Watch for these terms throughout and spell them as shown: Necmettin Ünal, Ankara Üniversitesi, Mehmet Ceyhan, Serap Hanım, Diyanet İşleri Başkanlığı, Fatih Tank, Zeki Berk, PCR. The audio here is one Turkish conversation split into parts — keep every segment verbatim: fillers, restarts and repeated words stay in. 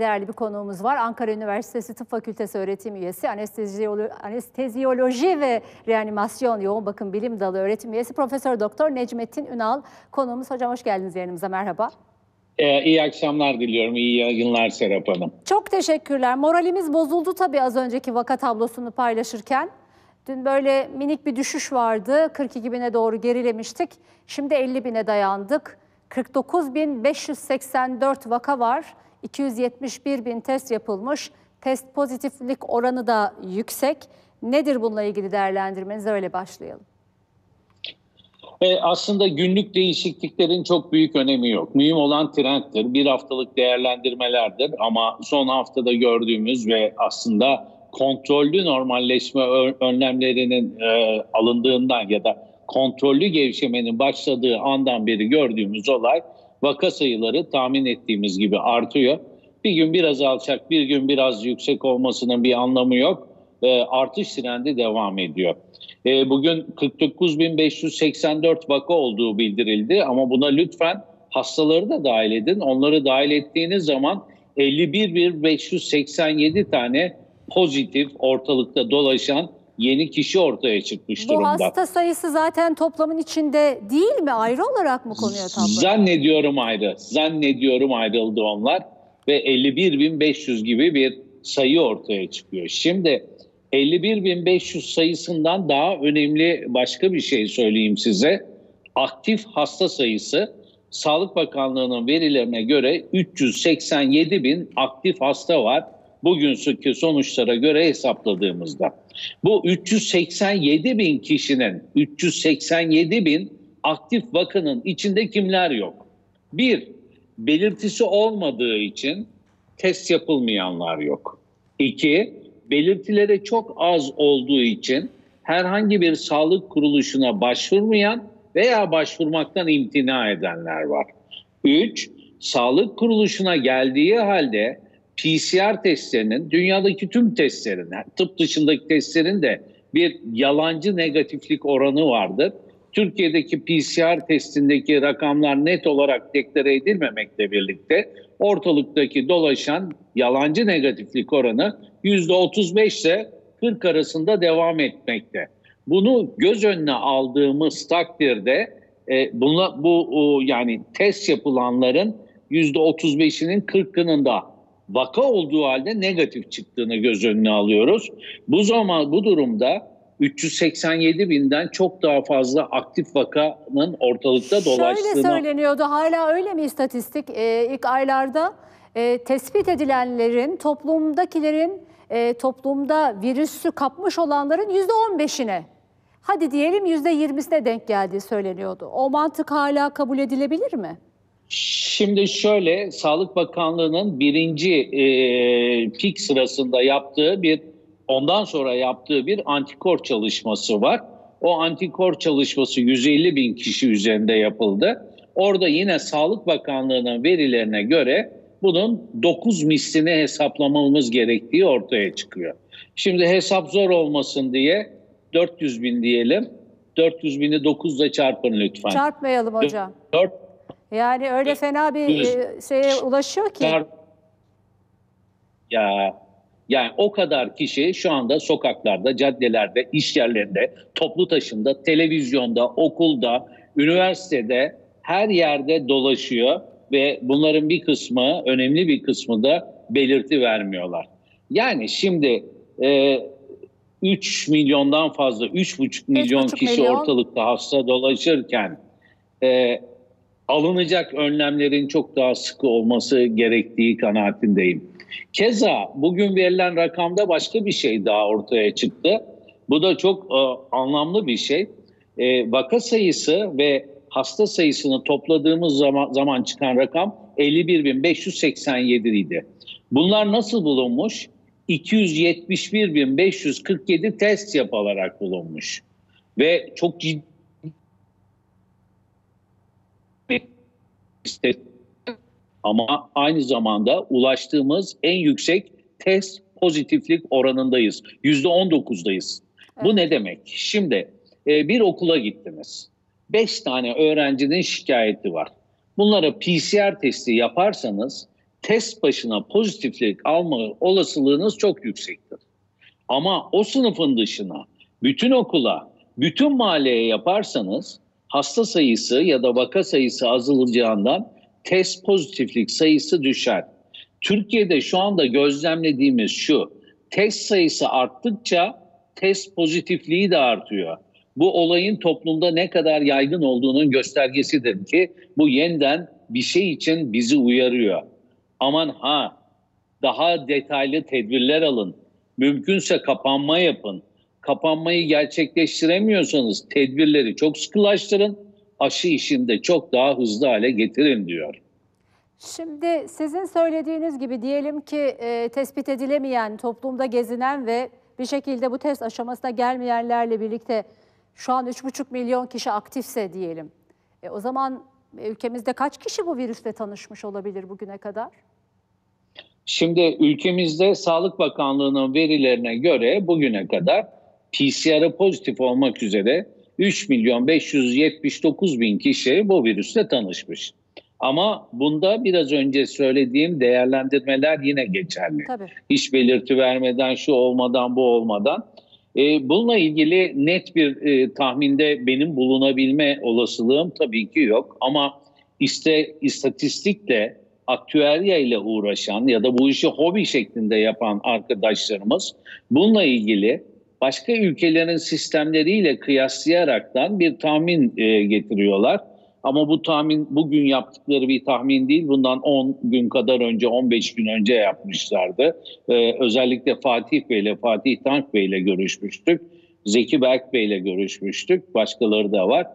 değerli bir konuğumuz var. Ankara Üniversitesi Tıp Fakültesi öğretim üyesi, anesteziyolo- anesteziyoloji ve reanimasyon yoğun bakım bilim dalı öğretim üyesi Profesör Doktor Necmettin Ünal konuğumuz. Hocam hoş geldiniz yayınımıza, merhaba. Ee, iyi akşamlar diliyorum, iyi yayınlar Serap Hanım. Çok teşekkürler. Moralimiz bozuldu tabii az önceki vaka tablosunu paylaşırken. Dün böyle minik bir düşüş vardı, kırk iki bine doğru gerilemiştik. Şimdi elli bine dayandık. kırk dokuz bin beş yüz seksen dört vaka var, iki yüz yetmiş bir bin test yapılmış. Test pozitiflik oranı da yüksek. Nedir bununla ilgili değerlendirmeniz? Öyle başlayalım. E aslında günlük değişikliklerin çok büyük önemi yok. Mühim olan trenddir, bir haftalık değerlendirmelerdir ama son haftada gördüğümüz ve aslında kontrollü normalleşme önlemlerinin e, alındığından ya da kontrollü gevşemenin başladığı andan beri gördüğümüz olay, vaka sayıları tahmin ettiğimiz gibi artıyor. Bir gün biraz alçak, bir gün biraz yüksek olmasının bir anlamı yok. E, artış trendi devam ediyor. E, bugün kırk dokuz bin beş yüz seksen dört vaka olduğu bildirildi ama buna lütfen hastaları da dahil edin. Onları dahil ettiğiniz zaman elli bir bin beş yüz seksen yedi tane pozitif ortalıkta dolaşan yeni kişi ortaya çıkmış bu durumda. Bu hasta sayısı zaten toplamın içinde değil mi? Ayrı olarak mı konuyor tabloya? Zannediyorum ayrı. Zannediyorum ayrıldı onlar ve elli bir bin beş yüz gibi bir sayı ortaya çıkıyor. Şimdi elli bir bin beş yüz sayısından daha önemli başka bir şey söyleyeyim size. Aktif hasta sayısı, Sağlık Bakanlığı'nın verilerine göre üç yüz seksen yedi bin aktif hasta var. Bugünkü sonuçlara göre hesapladığımızda. Bu üç yüz seksen yedi bin kişinin, üç yüz seksen yedi bin aktif vakanın içinde kimler yok? Bir, belirtisi olmadığı için test yapılmayanlar yok. İki, belirtileri çok az olduğu için herhangi bir sağlık kuruluşuna başvurmayan veya başvurmaktan imtina edenler var. Üç, sağlık kuruluşuna geldiği halde P C R testlerinin, dünyadaki tüm testlerin, tıp dışındaki testlerin de bir yalancı negatiflik oranı vardır. Türkiye'deki P C R testindeki rakamlar net olarak deklare edilmemekle birlikte ortalıktaki dolaşan yalancı negatiflik oranı yüzde otuz beş ile kırk arasında devam etmekte. Bunu göz önüne aldığımız takdirde e, bunla, bu o, yani test yapılanların yüzde otuz beşinin kırkının da vaka olduğu halde negatif çıktığını göz önüne alıyoruz. Bu zaman bu durumda üç yüz seksen yedi binden çok daha fazla aktif vakanın ortalıkta dolaştığını... Şöyle söyleniyordu, hala öyle mi istatistik? Ee, ilk aylarda e, tespit edilenlerin, toplumdakilerin, e, toplumda virüsü kapmış olanların yüzde on beşine, hadi diyelim yüzde yirmisine denk geldiği söyleniyordu. O mantık hala kabul edilebilir mi? Şimdi şöyle, Sağlık Bakanlığı'nın birinci e, pik sırasında yaptığı bir, ondan sonra yaptığı bir antikor çalışması var. O antikor çalışması yüz elli bin kişi üzerinde yapıldı. Orada yine Sağlık Bakanlığı'nın verilerine göre bunun dokuz mislini hesaplamamız gerektiği ortaya çıkıyor. Şimdi hesap zor olmasın diye dört yüz bin diyelim. dört yüz bini dokuzla çarpın lütfen. Çarpmayalım hocam. dört Yani öyle fena bir şeye ulaşıyor ki. Ya, yani o kadar kişi şu anda sokaklarda, caddelerde, iş yerlerinde, toplu taşımda, televizyonda, okulda, üniversitede her yerde dolaşıyor ve bunların bir kısmı, önemli bir kısmı da belirti vermiyorlar. Yani şimdi e, üç milyondan fazla, üç buçuk milyon kişi milyon. ortalıkta hasta dolaşırken... E, alınacak önlemlerin çok daha sıkı olması gerektiği kanaatindeyim. Keza bugün verilen rakamda başka bir şey daha ortaya çıktı. Bu da çok e, anlamlı bir şey. E, vaka sayısı ve hasta sayısını topladığımız zaman, zaman çıkan rakam elli bir bin beş yüz seksen yedi idi. Bunlar nasıl bulunmuş? iki yüz yetmiş bir bin beş yüz kırk yedi test yapılarak bulunmuş. Ve çok ciddi ama aynı zamanda ulaştığımız en yüksek test pozitiflik oranındayız. yüzde on dokuzdayız. Evet. Bu ne demek? Şimdi bir okula gittiniz. beş tane öğrencinin şikayeti var. Bunlara P C R testi yaparsanız test başına pozitiflik alma olasılığınız çok yüksektir. Ama o sınıfın dışına, bütün okula, bütün mahalleye yaparsanız hasta sayısı ya da vaka sayısı azalacağından test pozitiflik sayısı düşer. Türkiye'de şu anda gözlemlediğimiz şu, test sayısı arttıkça test pozitifliği de artıyor. Bu olayın toplumda ne kadar yaygın olduğunun göstergesidir ki bu yeniden bir şey için bizi uyarıyor. Aman ha, daha detaylı tedbirler alın, mümkünse kapanma yapın. Kapanmayı gerçekleştiremiyorsanız tedbirleri çok sıkılaştırın, aşı işini de çok daha hızlı hale getirin diyor. Şimdi sizin söylediğiniz gibi diyelim ki e, tespit edilemeyen, toplumda gezinen ve bir şekilde bu test aşamasına gelmeyenlerle birlikte şu an üç buçuk milyon kişi aktifse diyelim. E, o zaman ülkemizde kaç kişi bu virüsle tanışmış olabilir bugüne kadar? Şimdi ülkemizde Sağlık Bakanlığı'nın verilerine göre bugüne kadar P C R'a pozitif olmak üzere üç milyon beş yüz yetmiş dokuz bin kişi bu virüsle tanışmış. Ama bunda biraz önce söylediğim değerlendirmeler yine geçerli. Tabii. Hiç belirti vermeden, şu olmadan, bu olmadan. Ee, bununla ilgili net bir e, tahminde benim bulunabilme olasılığım tabii ki yok. Ama işte istatistikle, aktüerya ile uğraşan ya da bu işi hobi şeklinde yapan arkadaşlarımız bununla ilgili başka ülkelerin sistemleriyle kıyaslayaraktan bir tahmin e, getiriyorlar. Ama bu tahmin, bugün yaptıkları bir tahmin değil. Bundan on gün kadar önce, on beş gün önce yapmışlardı. Ee, özellikle Fatih Bey'le, Fatih Tank Bey'le görüşmüştük. Zeki Berk Bey'le görüşmüştük. Başkaları da var.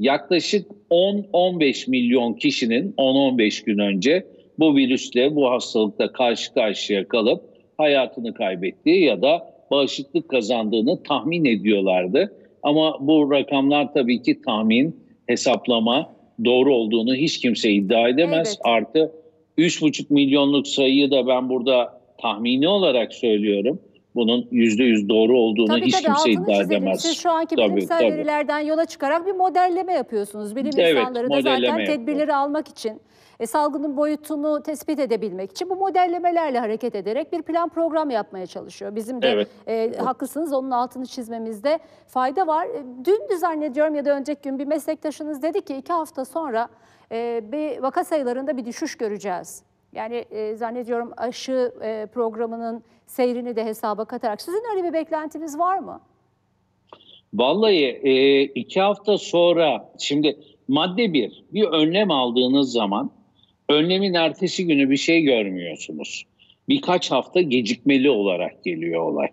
Yaklaşık on on beş milyon kişinin on on beş gün önce bu virüsle, bu hastalıkla karşı karşıya kalıp hayatını kaybettiği ya da bağışıklık kazandığını tahmin ediyorlardı. Ama bu rakamlar tabii ki tahmin, hesaplama, doğru olduğunu hiç kimse iddia edemez. Evet. Artı üç buçuk milyonluk sayıyı da ben burada tahmini olarak söylüyorum. Bunun yüzde yüz doğru olduğunu tabii, hiç tabii, kimse iddia edemez. Siz şu anki tabii, bilimsel tabii. verilerden yola çıkarak bir modelleme yapıyorsunuz. Bilim evet, insanları da zaten yapıyor. Tedbirleri almak için, e, salgının boyutunu tespit edebilmek için bu modellemelerle hareket ederek bir plan program yapmaya çalışıyor. Bizim de evet. E, evet. haklısınız, onun altını çizmemizde fayda var. Dün zannediyorum ya da önceki gün bir meslektaşınız dedi ki iki hafta sonra e, bir vaka sayılarında bir düşüş göreceğiz. Yani e, zannediyorum aşı e, programının seyrini de hesaba katarak. Sizin öyle bir beklentiniz var mı? Vallahi e, iki hafta sonra, şimdi madde bir, bir önlem aldığınız zaman önlemin ertesi günü bir şey görmüyorsunuz. Birkaç hafta gecikmeli olarak geliyor olay.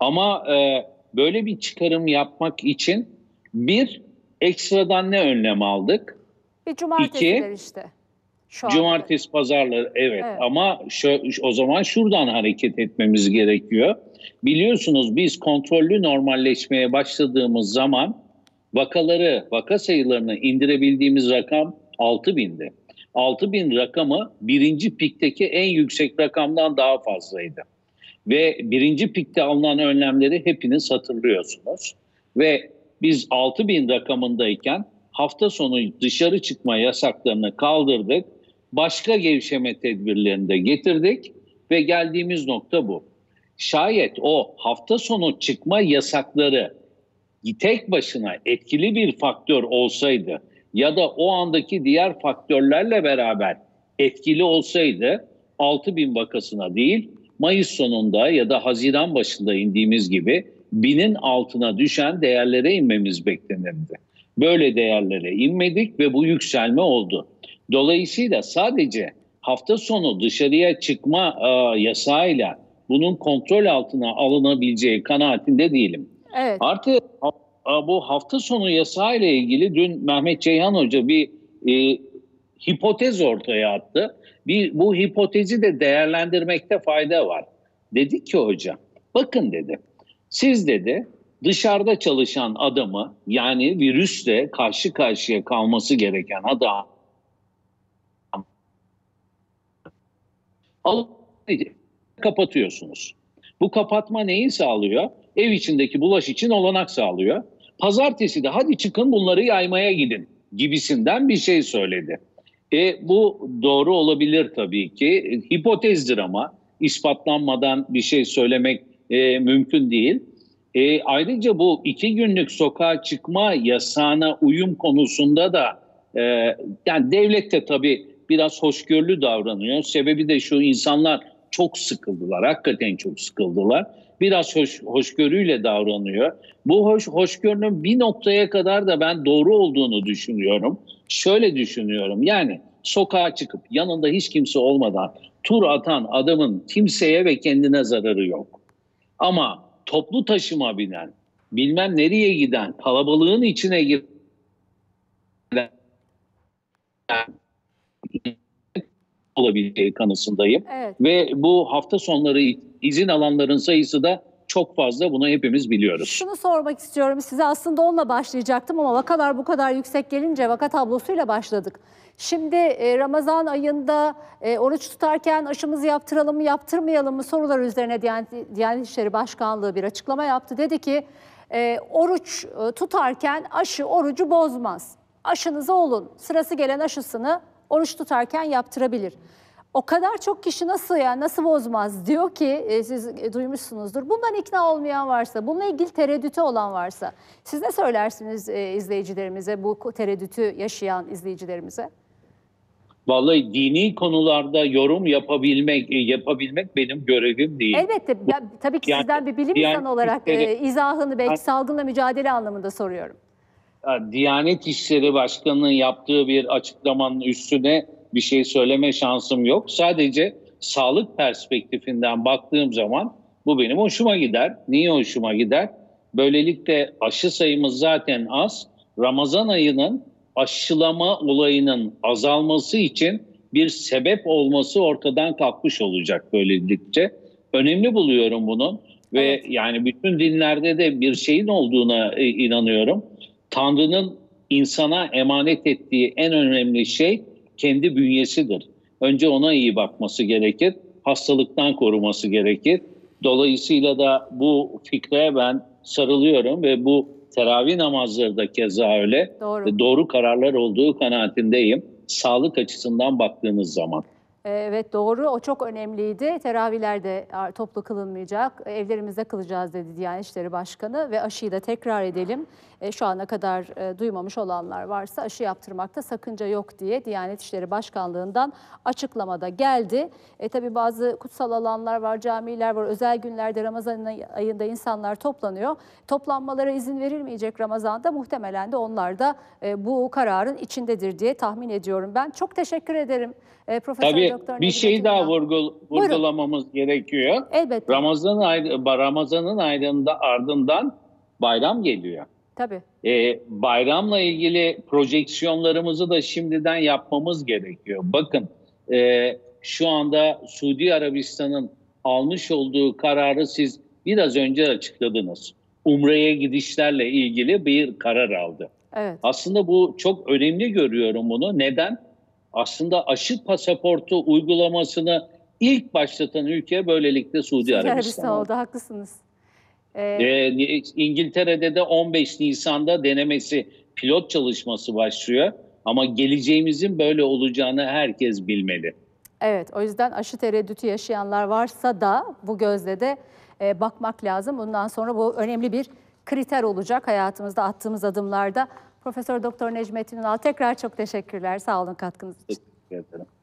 Ama e, böyle bir çıkarım yapmak için bir, ekstradan ne önlem aldık? Bir cumartesiler İki, işte. Cumartesi pazarları evet, evet. ama şu, o zaman şuradan hareket etmemiz gerekiyor. Biliyorsunuz biz kontrollü normalleşmeye başladığımız zaman vakaları, vaka sayılarını indirebildiğimiz rakam altı bindi. altı bin rakamı birinci pikteki en yüksek rakamdan daha fazlaydı. Ve birinci pikte alınan önlemleri hepiniz hatırlıyorsunuz. Ve biz altı bin rakamındayken hafta sonu dışarı çıkma yasaklarını kaldırdık. Başka gevşeme tedbirlerini de getirdik ve geldiğimiz nokta bu. Şayet o hafta sonu çıkma yasakları tek başına etkili bir faktör olsaydı ya da o andaki diğer faktörlerle beraber etkili olsaydı altı bin vakasına değil, Mayıs sonunda ya da Haziran başında indiğimiz gibi binin altına düşen değerlere inmemiz beklenirdi. Böyle değerlere inmedik ve bu yükselme oldu. Dolayısıyla sadece hafta sonu dışarıya çıkma e, yasağıyla bunun kontrol altına alınabileceği kanaatinde değilim. Evet. Artı bu hafta sonu yasağıyla ilgili dün Mehmet Ceyhan Hoca bir e, hipotez ortaya attı. Bir, bu hipotezi de değerlendirmekte fayda var. Dedi ki hocam, bakın dedi, siz dedi dışarıda çalışan adamı, yani virüsle karşı karşıya kalması gereken adam kapatıyorsunuz. Bu kapatma neyi sağlıyor? Ev içindeki bulaş için olanak sağlıyor. Pazartesi de hadi çıkın bunları yaymaya gidin gibisinden bir şey söyledi. E, bu doğru olabilir tabii ki. Hipotezdir ama ispatlanmadan bir şey söylemek e, mümkün değil. E, ayrıca bu iki günlük sokağa çıkma yasağına uyum konusunda da e, yani devlet de tabii biraz hoşgörülü davranıyor. Sebebi de şu, insanlar çok sıkıldılar. Hakikaten çok sıkıldılar. Biraz hoş, hoşgörüyle davranıyor. Bu hoş, hoşgörünün bir noktaya kadar da ben doğru olduğunu düşünüyorum. Şöyle düşünüyorum, yani sokağa çıkıp yanında hiç kimse olmadan tur atan adamın kimseye ve kendine zararı yok. Ama toplu taşıma binen, bilmem nereye giden, kalabalığın içine giren, olabileceği kanısındayım. Evet. Ve bu hafta sonları izin alanların sayısı da çok fazla, bunu hepimiz biliyoruz. Şunu sormak istiyorum size, aslında onunla başlayacaktım ama vakalar bu kadar yüksek gelince vaka tablosuyla başladık. Şimdi Ramazan ayında oruç tutarken aşımızı yaptıralım mı yaptırmayalım mı sorular üzerine Diyanet İşleri Başkanlığı bir açıklama yaptı. Dedi ki oruç tutarken aşı orucu bozmaz. Aşınızı olun, sırası gelen aşısını oruç tutarken yaptırabilir. O kadar çok kişi nasıl ya, nasıl bozmaz diyor ki e, siz e, duymuşsunuzdur. Bundan ikna olmayan varsa, bununla ilgili tereddütü olan varsa siz ne söylersiniz e, izleyicilerimize, bu tereddütü yaşayan izleyicilerimize? Vallahi dini konularda yorum yapabilmek e, yapabilmek benim görevim değil. Elbette ya, tabii ki yani, sizden bir bilim yani, insanı olarak e, izahını belki salgınla mücadele anlamında soruyorum. Diyanet İşleri Başkanı'nın yaptığı bir açıklamanın üstüne bir şey söyleme şansım yok. Sadece sağlık perspektifinden baktığım zaman bu benim hoşuma gider. Niye hoşuma gider? Böylelikle aşı sayımız zaten az. Ramazan ayının aşılama olayının azalması için bir sebep olması ortadan kalkmış olacak böylelikle. Önemli buluyorum bunun ve evet. Yani bütün dinlerde de bir şeyin olduğuna inanıyorum. Tanrı'nın insana emanet ettiği en önemli şey kendi bünyesidir. Önce ona iyi bakması gerekir, hastalıktan koruması gerekir. Dolayısıyla da bu fikre ben sarılıyorum ve bu teravih namazları da keza öyle. Doğru, doğru kararlar olduğu kanaatindeyim, sağlık açısından baktığınız zaman. Evet, doğru, o çok önemliydi. Teravihler de toplu kılınmayacak, evlerimizde kılacağız dedi Diyanet İşleri Başkanı ve aşıyı da tekrar edelim. Şu ana kadar duymamış olanlar varsa aşı yaptırmakta sakınca yok diye Diyanet İşleri Başkanlığı'ndan açıklamada geldi. E, tabii bazı kutsal alanlar var, camiler var, özel günlerde Ramazan ayında insanlar toplanıyor. Toplanmalara izin verilmeyecek Ramazan'da, muhtemelen de onlar da bu kararın içindedir diye tahmin ediyorum ben. Çok teşekkür ederim e, Profesör Tabii. Doktor bir şey daha vurgul, vurgulamamız Buyurun. gerekiyor. Elbette. Ramazan ayı, Ramazan'ın aydında, ardından bayram geliyor. Tabii. Ee, bayramla ilgili projeksiyonlarımızı da şimdiden yapmamız gerekiyor. Bakın e, şu anda Suudi Arabistan'ın almış olduğu kararı siz biraz önce açıkladınız. Umre'ye gidişlerle ilgili bir karar aldı. Evet. Aslında bu çok önemli, görüyorum bunu. Neden? Aslında aşı pasaportu uygulamasını ilk başlatan ülke böylelikle Suudi Arabistan, Arabistan oldu. oldu. Haklısınız. Ee... Ee, İngiltere'de de on beş Nisan'da denemesi, pilot çalışması başlıyor. Ama geleceğimizin böyle olacağını herkes bilmeli. Evet, o yüzden aşı tereddütü yaşayanlar varsa da bu gözle de e, bakmak lazım. Bundan sonra bu önemli bir kriter olacak hayatımızda, attığımız adımlarda. Profesör Doktor Necmettin Ünal, tekrar çok teşekkürler. Sağ olun katkınız için. Teşekkür ederim.